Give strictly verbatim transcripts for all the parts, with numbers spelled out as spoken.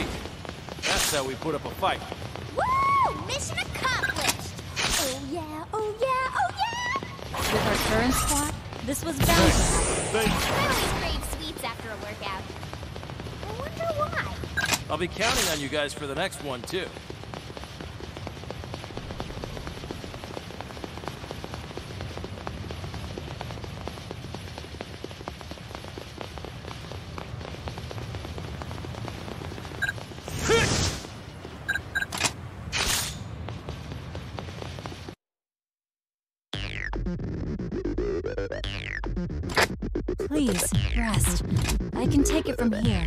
complete. That's how we put up a fight. Woo! Mission accomplished! Oh yeah, oh yeah, oh yeah! With our current squad, this was bound to happen. I always crave sweets after a workout. I wonder why. I'll be counting on you guys for the next one, too. Please, rest. I can take it from here.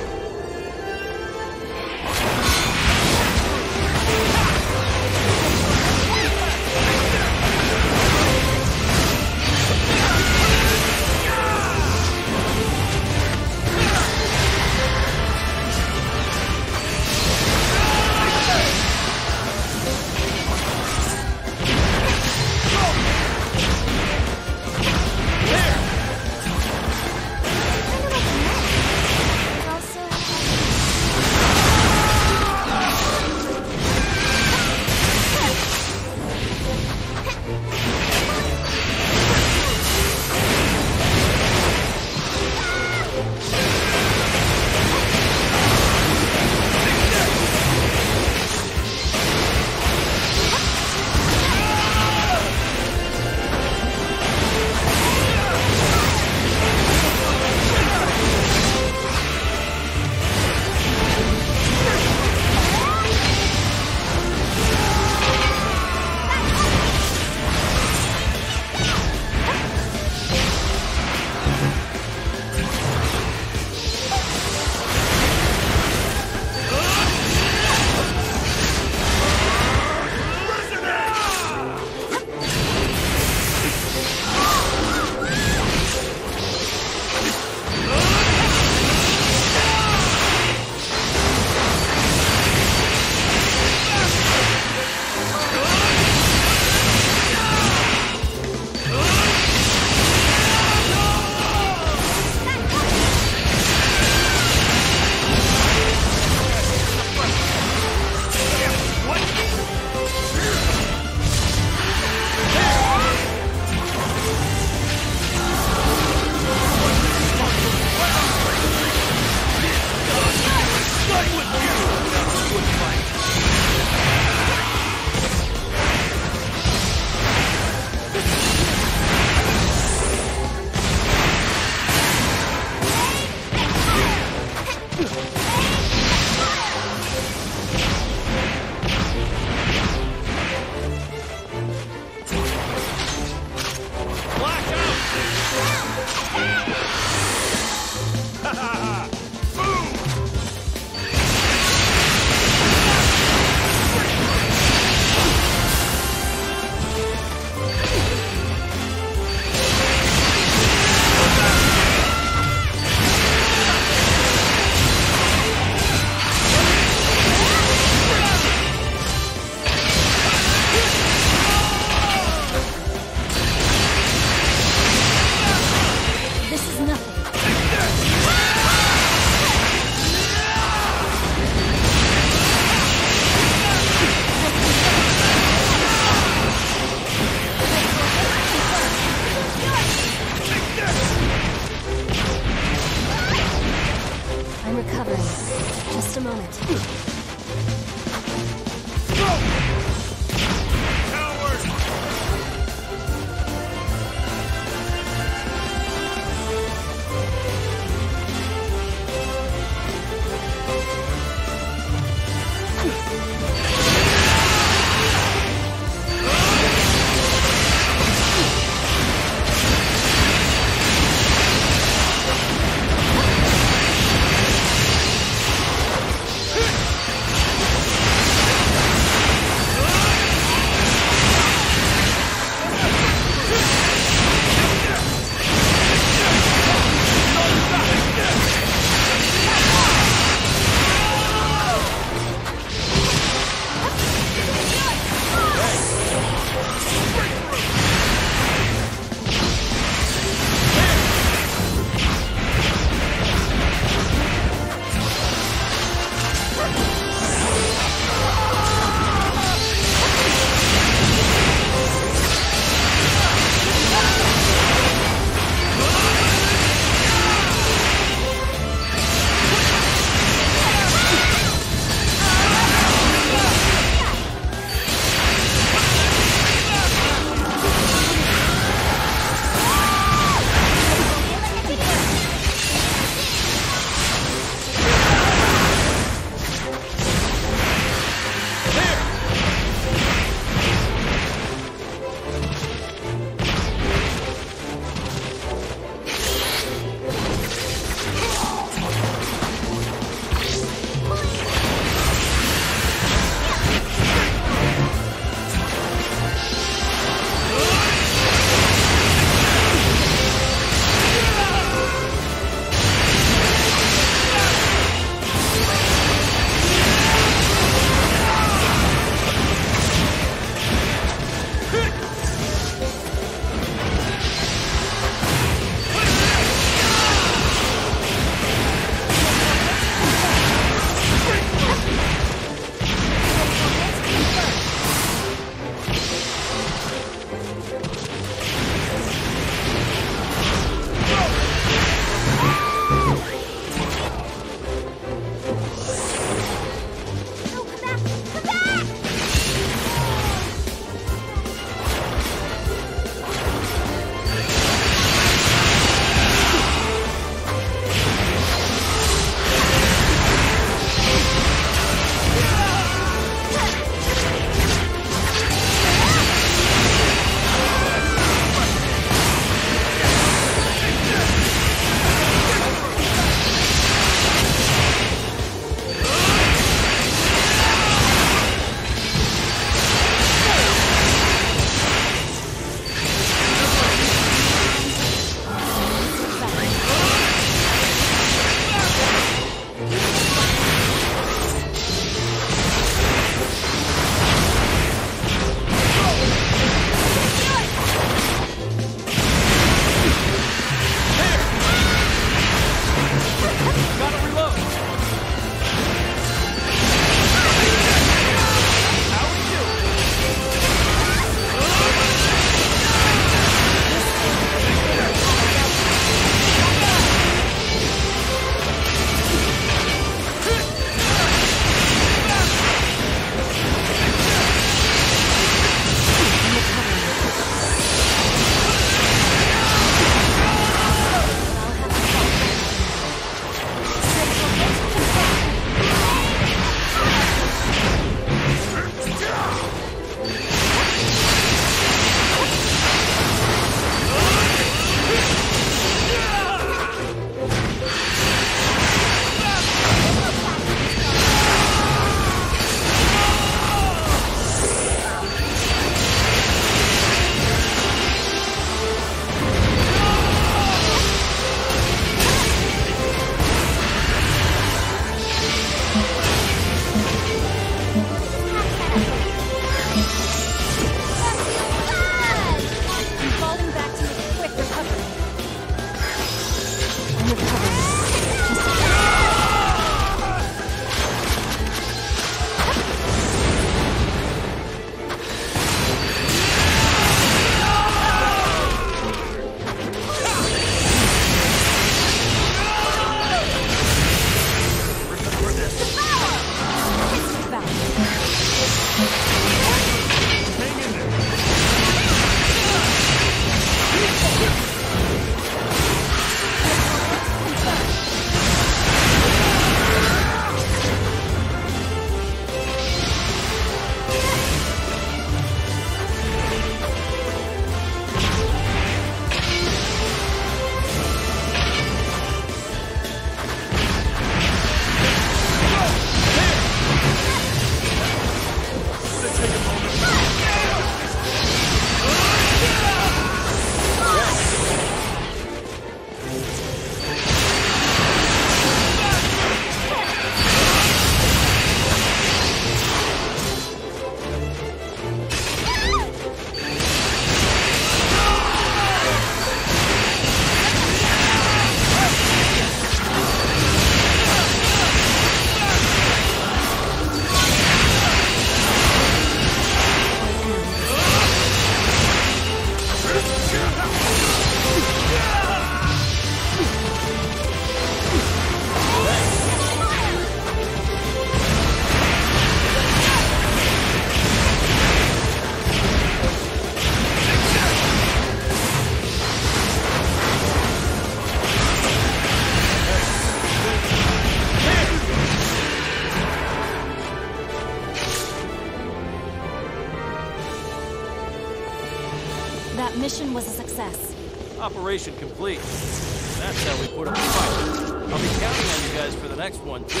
That mission was a success. Operation complete. That's how we put up a fight. I'll be counting on you guys for the next one, too.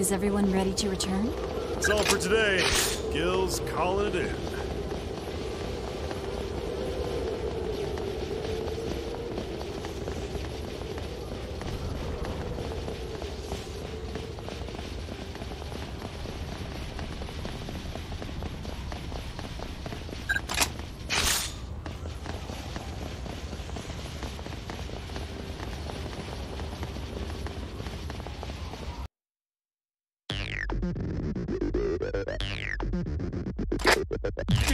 Is everyone ready to return? That's all for today. Gil's calling it in.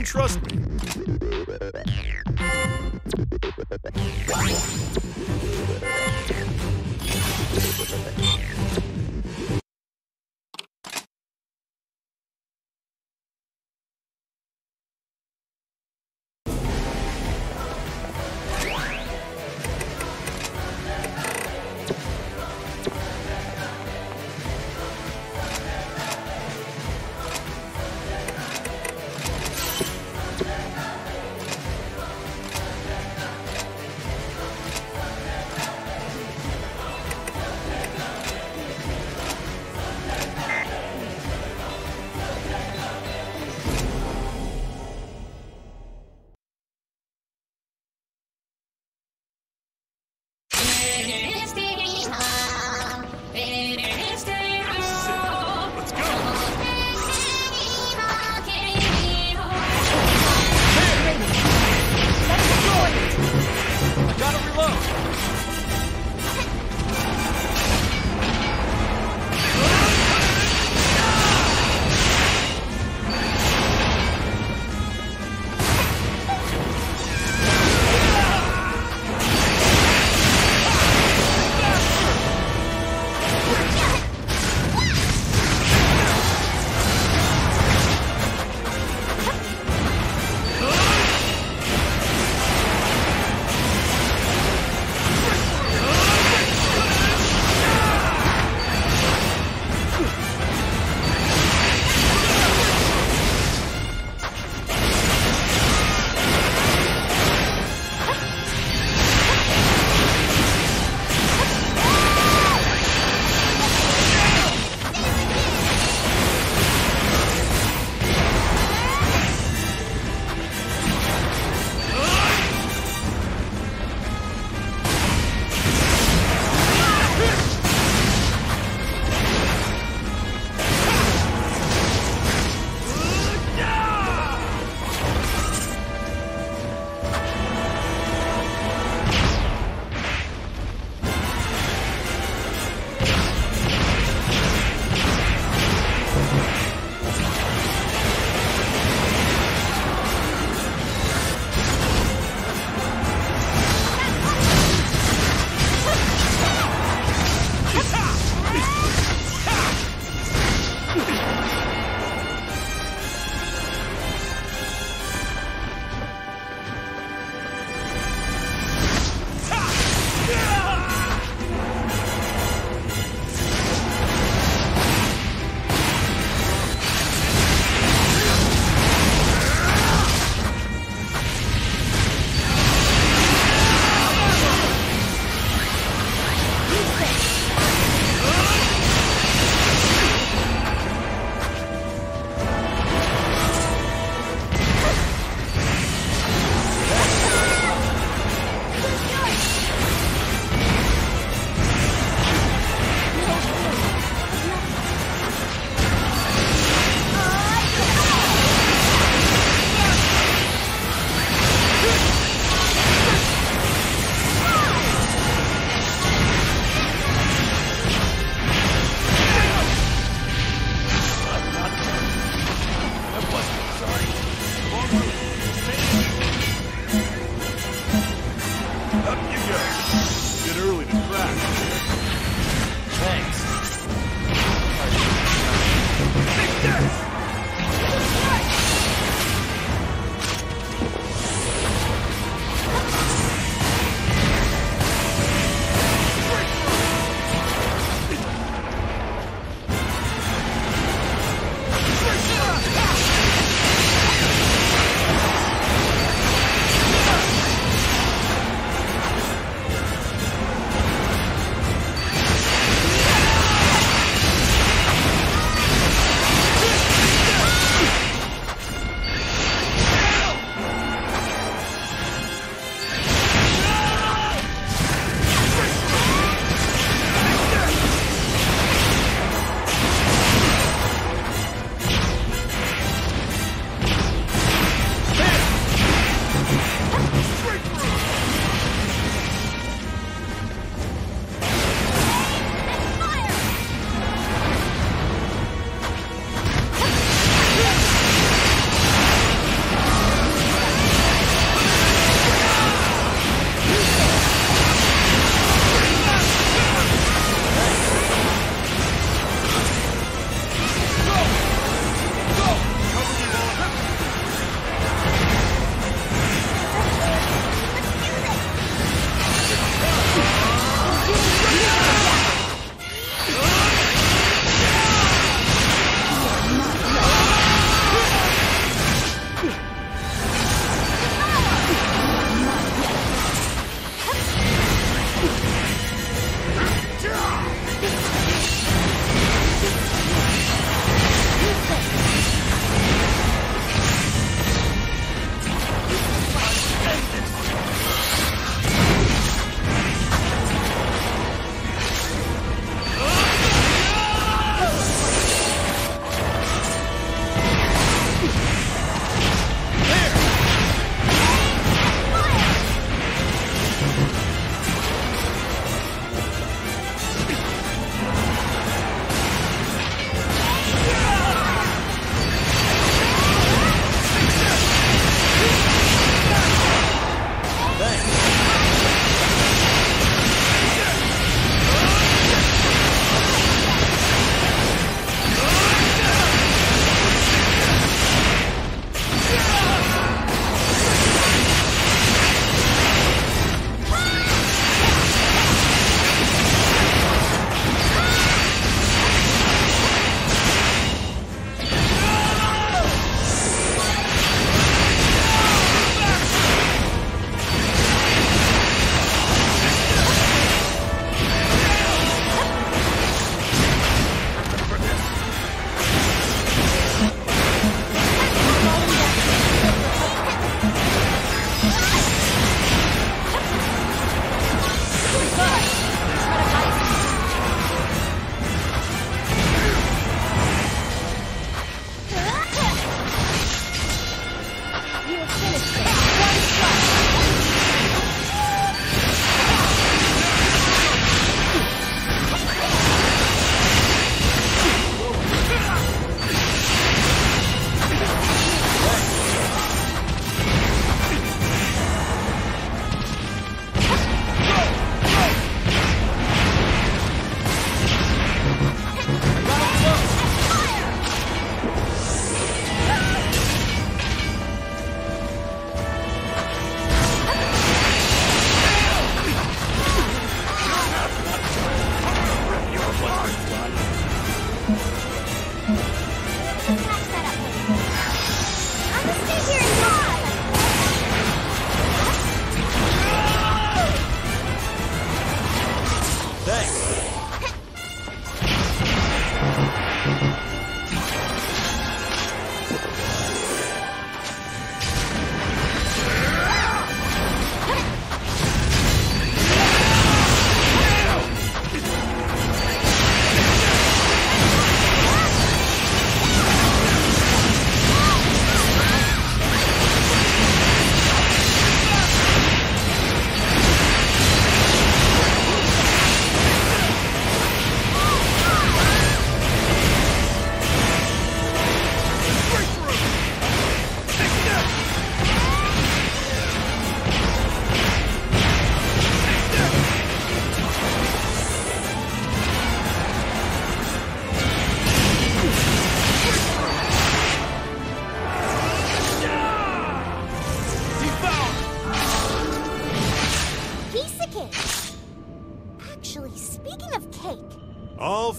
Trust me.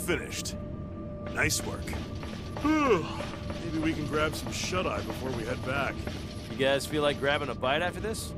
finished. Nice work. Maybe we can grab some shut-eye before we head back. You guys feel like grabbing a bite after this?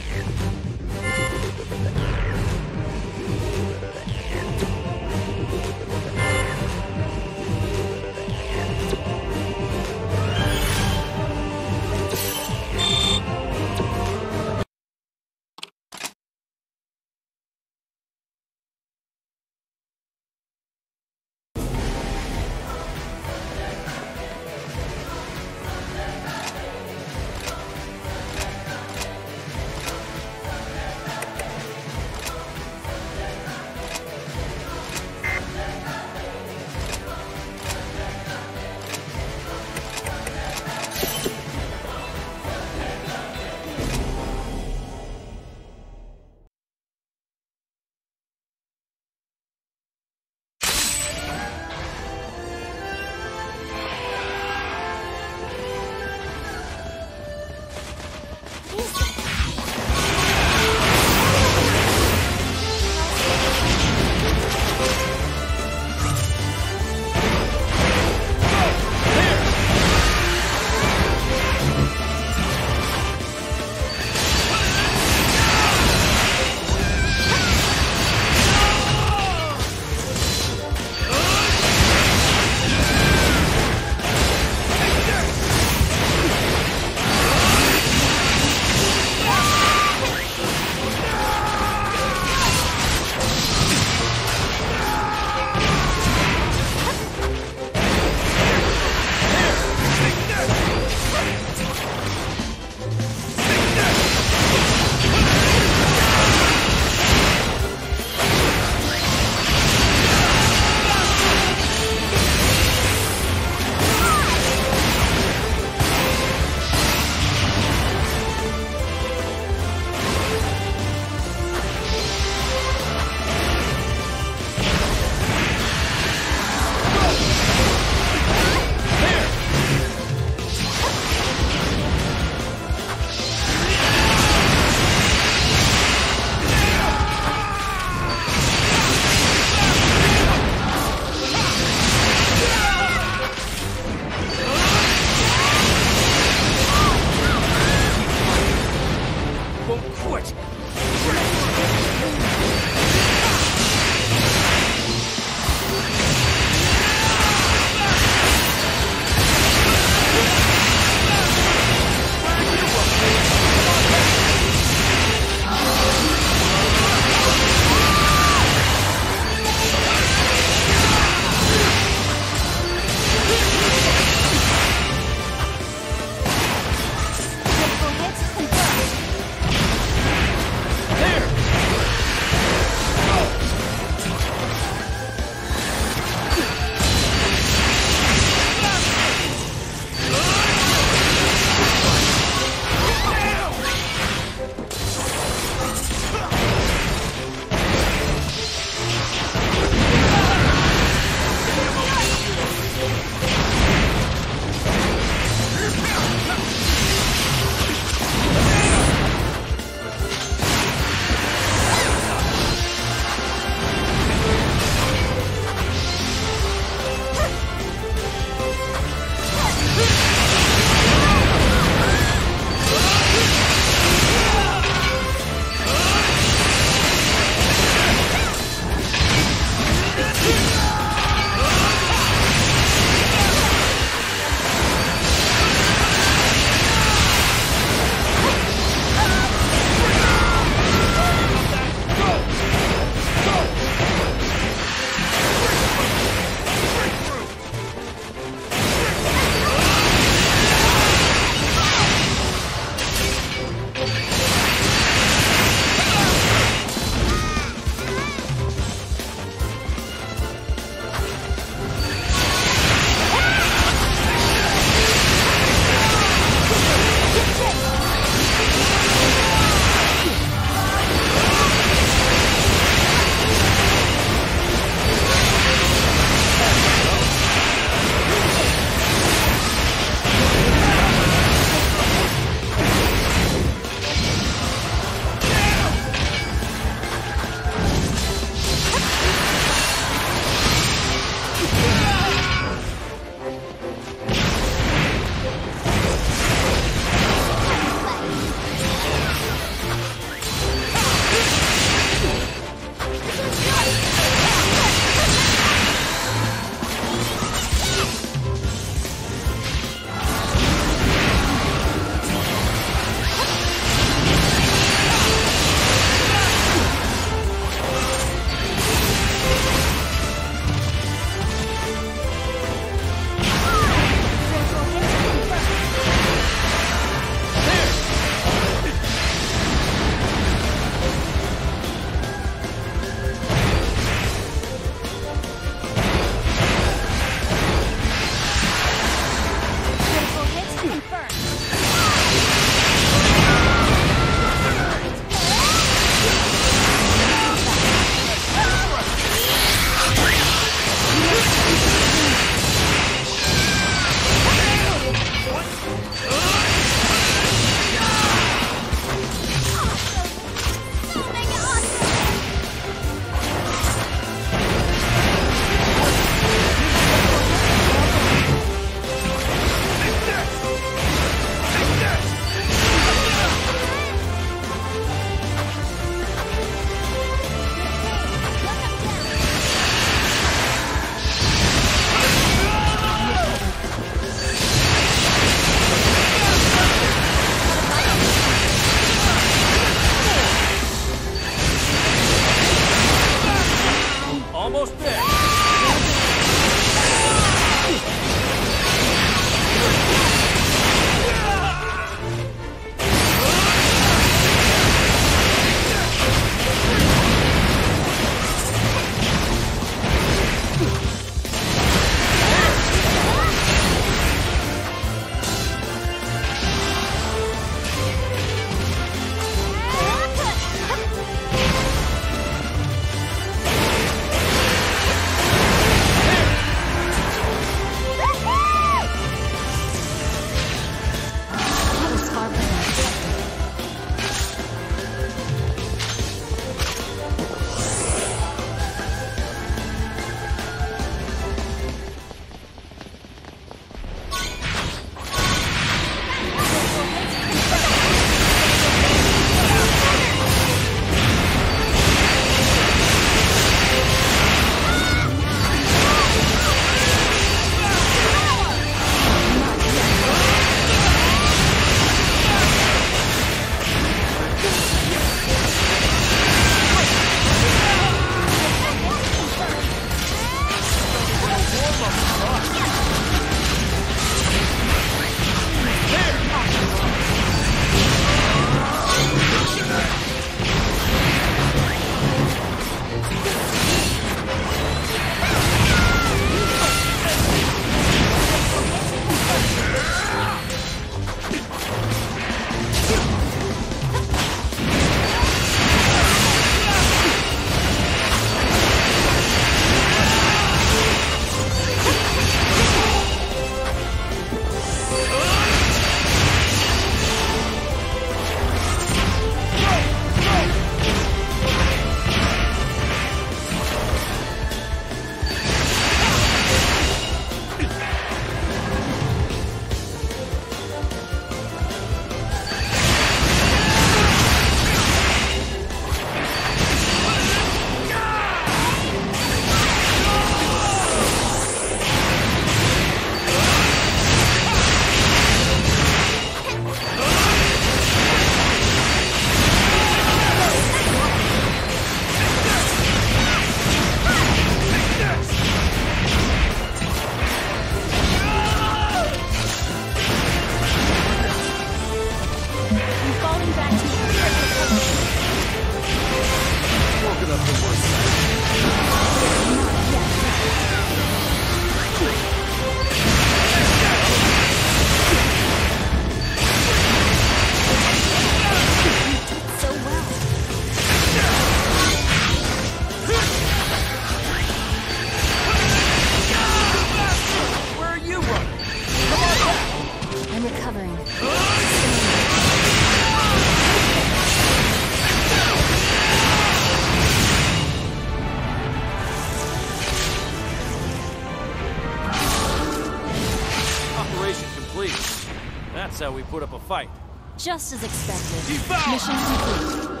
that's how we put up a fight. Just as expected. Mission complete.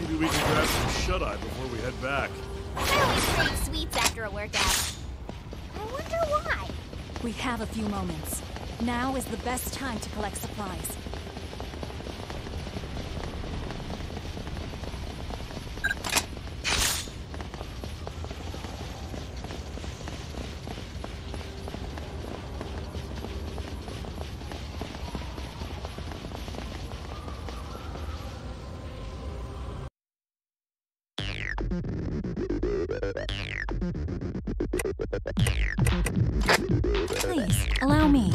Maybe we can grab some shut-eye before we head back. I always crave sweets after a workout. I wonder why. We have a few moments. Now is the best time to collect supplies. Please, allow me.